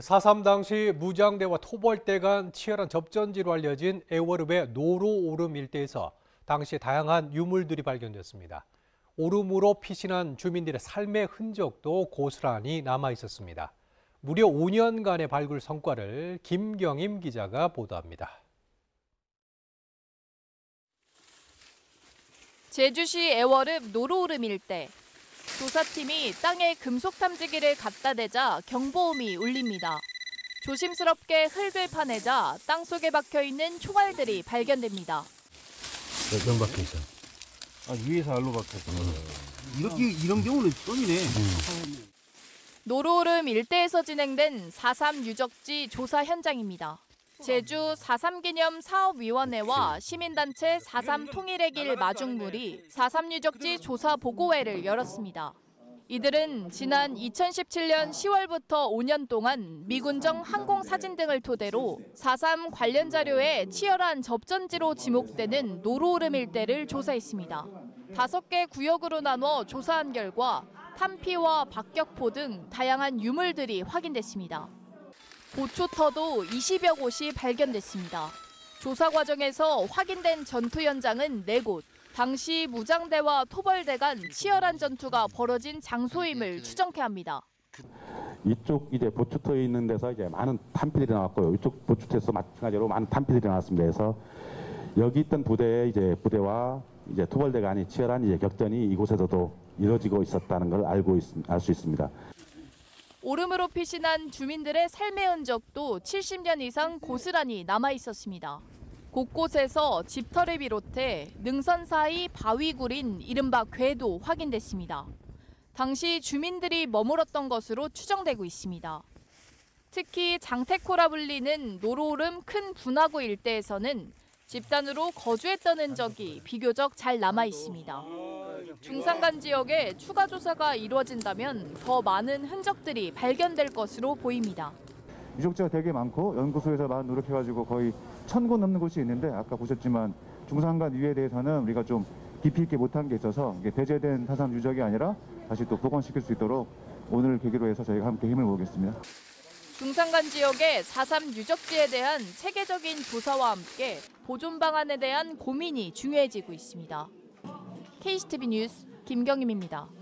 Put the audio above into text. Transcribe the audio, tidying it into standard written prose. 4.3 당시 무장대와 토벌대 간 치열한 접전지로 알려진 애월읍의 노로오름 일대에서 당시 다양한 유물들이 발견됐습니다. 오름으로 피신한 주민들의 삶의 흔적도 고스란히 남아있었습니다. 무려 5년간의 발굴 성과를 김경임 기자가 보도합니다. 제주시 애월읍 노로오름 일대. 조사팀이 땅에 금속 탐지기를 갖다 대자 경보음이 울립니다. 조심스럽게 흙을 파내자 땅 속에 박혀있는 총알들이 발견됩니다. 몇 박혀 있어? 아, 위에서 알로 박혔어. 이렇게 이런 경우는 썸이네. 노로오름 일대에서 진행된 4.3 유적지 조사 현장입니다. 제주 4.3 기념 사업위원회와 시민단체 4.3 통일의 길 마중물이 4.3 유적지 조사 보고회를 열었습니다. 이들은 지난 2017년 10월부터 5년 동안 미군정 항공 사진 등을 토대로 4.3 관련 자료에 치열한 접전지로 지목되는 노로오름 일대를 조사했습니다. 5개 구역으로 나눠 조사한 결과 탄피와 박격포 등 다양한 유물들이 확인됐습니다. 보초터도 20여 곳이 발견됐습니다. 조사 과정에서 확인된 전투 현장은 4곳, 당시 무장대와 토벌대 간 치열한 전투가 벌어진 장소임을 추정케 합니다. 이쪽 이제 보초터에 있는 데서 이제 많은 탄피들이 나왔고요. 이쪽 보초터에서 마찬가지로 많은 탄피들이 나왔습니다. 그래서 여기 있던 부대와 이제 토벌대 간의 치열한 이제 격전이 이곳에서도 이루어지고 있었다는 걸 알 수 있습니다. 오름으로 피신한 주민들의 삶의 흔적도 70년 이상 고스란히 남아 있었습니다. 곳곳에서 집터를 비롯해 능선 사이 바위굴인 이른바 궤도 확인됐습니다. 당시 주민들이 머물었던 것으로 추정되고 있습니다. 특히 장태코라 불리는 노로오름 큰 분화구 일대에서는 집단으로 거주했던 흔적이 비교적 잘 남아 있습니다. 중산간 지역에 추가 조사가 이루어진다면 더 많은 흔적들이 발견될 것으로 보입니다. 유적지가 되게 많고 연구소에서 많이 노력해가지고 거의 1000곳 넘는 곳이 있는데 아까 보셨지만 중산간 위에 대해서는 우리가 좀 깊이 있게 못한 게 있어서 이게 배제된 4.3 유적이 아니라 다시 또 복원시킬 수 있도록 오늘 계기로 해서 저희가 함께 힘을 모으겠습니다. 중산간 지역의 4.3 유적지에 대한 체계적인 조사와 함께 보존 방안에 대한 고민이 중요해지고 있습니다. KCTV 뉴스 김경임입니다.